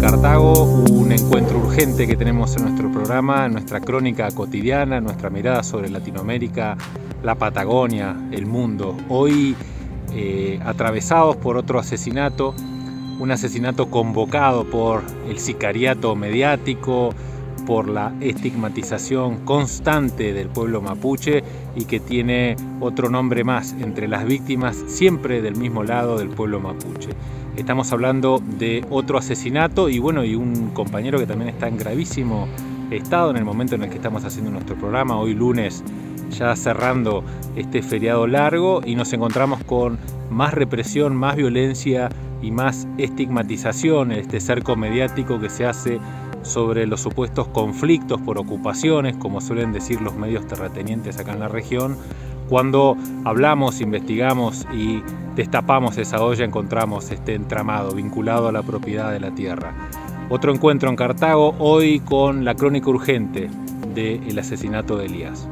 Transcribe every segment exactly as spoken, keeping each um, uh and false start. Cartago, un encuentro urgente que tenemos en nuestro programa, en nuestra crónica cotidiana, en nuestra mirada sobre Latinoamérica, la Patagonia, el mundo. Hoy eh, atravesados por otro asesinato, un asesinato convocado por el sicariato mediático, por la estigmatización constante del pueblo mapuche y que tiene otro nombre más entre las víctimas, siempre del mismo lado del pueblo mapuche. Estamos hablando de otro asesinato y bueno, y un compañero que también está en gravísimo estado en el momento en el que estamos haciendo nuestro programa, hoy lunes, ya cerrando este feriado largo, y nos encontramos con más represión, más violencia y más estigmatización, este cerco mediático que se hace sobre los supuestos conflictos por ocupaciones, como suelen decir los medios terratenientes acá en la región. Cuando hablamos, investigamos y destapamos esa olla, encontramos este entramado vinculado a la propiedad de la tierra. Otro encuentro en Cartago, hoy con la crónica urgente del asesinato de Elías.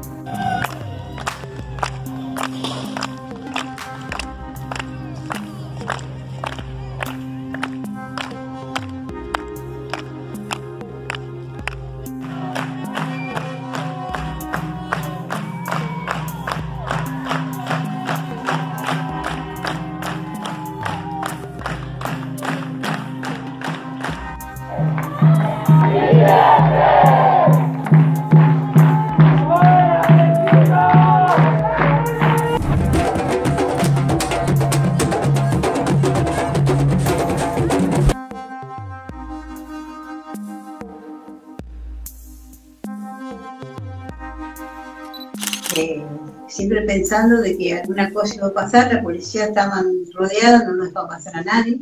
Siempre pensando de que alguna cosa iba a pasar, la policía estaba rodeada, no nos va a pasar a nadie.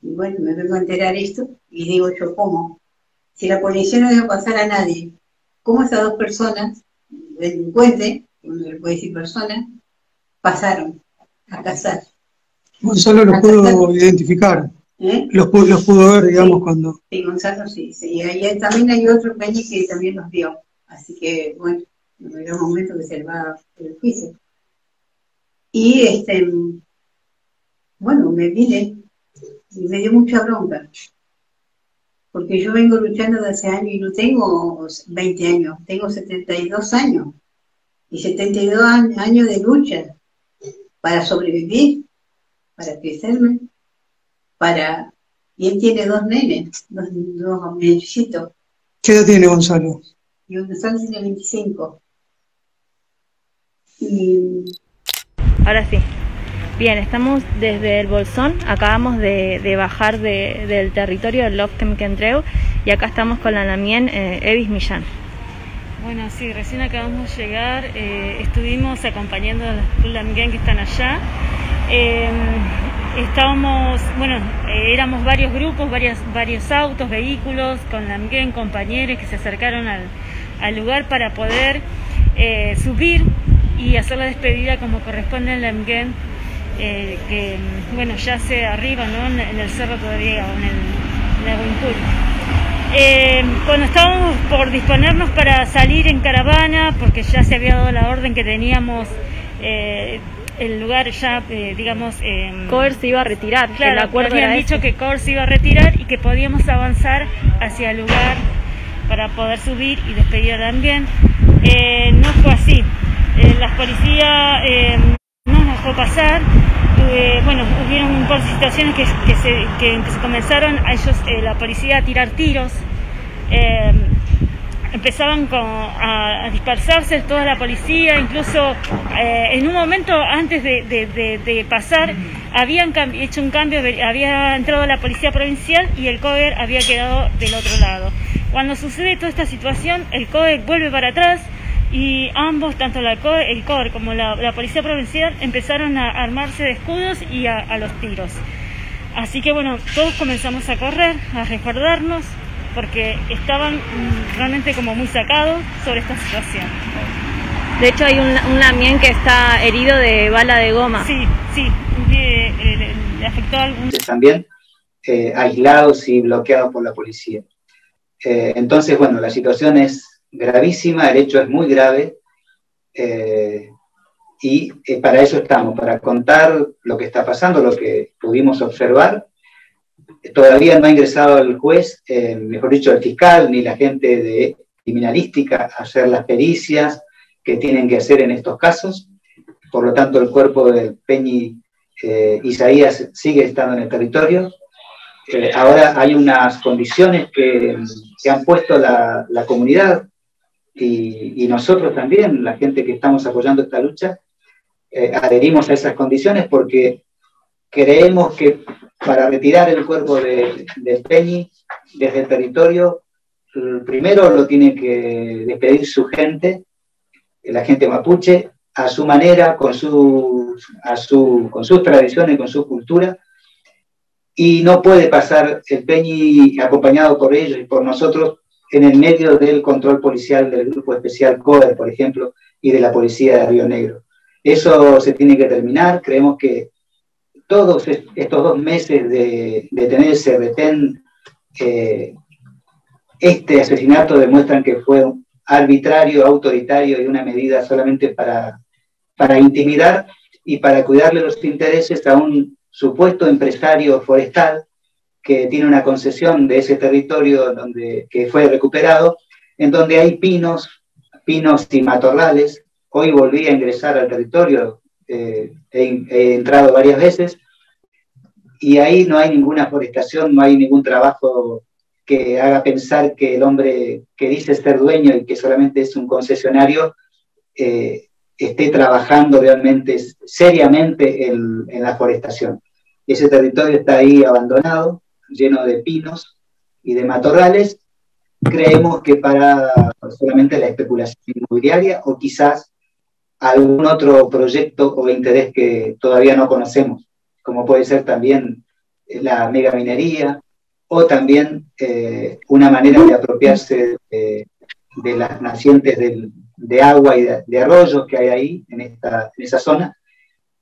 Y bueno, me vengo a enterar esto y digo yo, ¿cómo? Si la policía no iba a pasar a nadie, ¿cómo esas dos personas, delincuentes, uno le puede decir personas, pasaron a cazar? Gonzalo los pudo identificar, ¿Eh? los, pudo, los pudo ver, digamos, sí, cuando... Sí, Gonzalo sí, sí. Y ahí también hay otro peñi que también los vio, así que bueno. En el momento que se va el juicio. Y este, bueno, me vine y me dio mucha bronca. Porque yo vengo luchando desde hace años y no tengo veinte años, tengo setenta y dos años. Y setenta y dos años de lucha para sobrevivir, para crecerme, para... Y él tiene dos nenes, dos, dos necitos. ¿Qué edad tiene Gonzalo? Y Gonzalo tiene veinticinco. Ahora sí, bien, estamos desde el Bolsón, acabamos de, de bajar de, del territorio del Lof Quemquemtrew y acá estamos con la Lamguén, eh, Evis Millán. Bueno, sí, recién acabamos de llegar, eh, estuvimos acompañando a los Lamguén que están allá. Eh, estábamos, bueno, eh, éramos varios grupos, varias, varios autos, vehículos, con Lamguén, compañeros que se acercaron al, al lugar para poder eh, subir y hacer la despedida como corresponde en Lamguén, eh, que bueno, ya se arriba, ¿no? En, en el cerro todavía, o en el Lamguén. Eh, cuando estábamos por disponernos para salir en caravana, porque ya se había dado la orden que teníamos eh, el lugar ya, eh, digamos... Eh, COER se iba a retirar. Claro, el acuerdo habían dicho que COER se iba a retirar y que podíamos avanzar hacia el lugar para poder subir y despedir a Lamguén. Eh, no fue así. Eh, la policía eh, no nos dejó pasar, eh, bueno, hubieron un par de situaciones que, que, se, que, que se comenzaron a ellos, eh, la policía a tirar tiros, eh, empezaban con, a, a dispersarse toda la policía, incluso eh, en un momento antes de, de, de, de pasar habían hecho un cambio, había entrado la policía provincial y el COER había quedado del otro lado. Cuando sucede toda esta situación, el COER vuelve para atrás y ambos, tanto la COER, el COER como la, la policía provincial, empezaron a armarse de escudos y a, a los tiros. Así que bueno, todos comenzamos a correr, a resguardarnos, porque estaban mm, realmente como muy sacados sobre esta situación. De hecho hay un, un Lamguén que está herido de bala de goma. Sí, sí, le, le, le afectó a algún... También eh, aislados y bloqueados por la policía. Eh, entonces, bueno, la situación es gravísima, el hecho es muy grave, eh, y eh, para eso estamos, para contar lo que está pasando, lo que pudimos observar, todavía no ha ingresado el juez, eh, mejor dicho, el fiscal, ni la gente de criminalística a hacer las pericias que tienen que hacer en estos casos. Por lo tanto, el cuerpo del Peñi eh, Isaías sigue estando en el territorio. Eh, ahora hay unas condiciones que, que han puesto la, la comunidad y, y nosotros también, la gente que estamos apoyando esta lucha, eh, adherimos a esas condiciones porque creemos que para retirar el cuerpo de, del Peñi desde el territorio, primero lo tiene que despedir su gente, la gente mapuche, a su manera, con, su, a su, con sus tradiciones, con su cultura, y no puede pasar el Peñi acompañado por ellos y por nosotros en el medio del control policial del grupo especial COER, por ejemplo, y de la policía de Río Negro. Eso se tiene que terminar. Creemos que todos estos dos meses de, de tener ese retén, eh, este asesinato demuestran que fue arbitrario, autoritario y una medida solamente para, para intimidar y para cuidarle los intereses a un supuesto empresario forestal que tiene una concesión de ese territorio donde, que fue recuperado, en donde hay pinos, pinos y matorrales. Hoy volví a ingresar al territorio, eh, he, he entrado varias veces, y ahí no hay ninguna forestación, no hay ningún trabajo que haga pensar que el hombre que dice ser dueño y que solamente es un concesionario eh, esté trabajando realmente seriamente en, en la forestación. Ese territorio está ahí abandonado, lleno de pinos y de matorrales. Creemos que para solamente la especulación inmobiliaria o quizás algún otro proyecto o interés que todavía no conocemos, como puede ser también la megaminería, o también eh, una manera de apropiarse de, de las nacientes de, de agua y de, de arroyos que hay ahí, en, esta, en esa zona,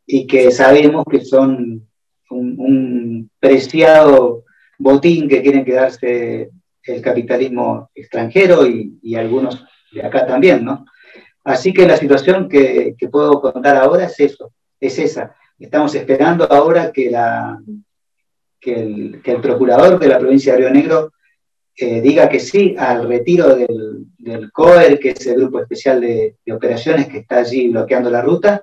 y que sabemos que son un, un preciado botín que quieren quedarse el capitalismo extranjero y, y algunos de acá también, ¿no? Así que la situación que, que puedo contar ahora es eso, es esa. Estamos esperando ahora que la... Que el, que el procurador de la provincia de Río Negro eh, diga que sí al retiro del, del COER, que es el grupo especial de, de operaciones que está allí bloqueando la ruta,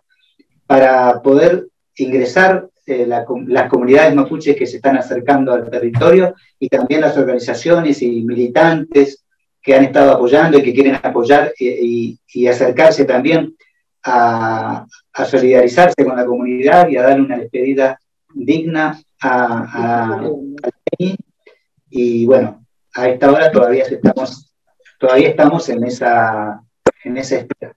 para poder ingresar eh, la, las comunidades mapuches que se están acercando al territorio y también las organizaciones y militantes que han estado apoyando y que quieren apoyar y, y, y acercarse también a, a solidarizarse con la comunidad y a darle una despedida digna a, a, a y bueno, a esta hora todavía estamos todavía estamos en esa en esa espera.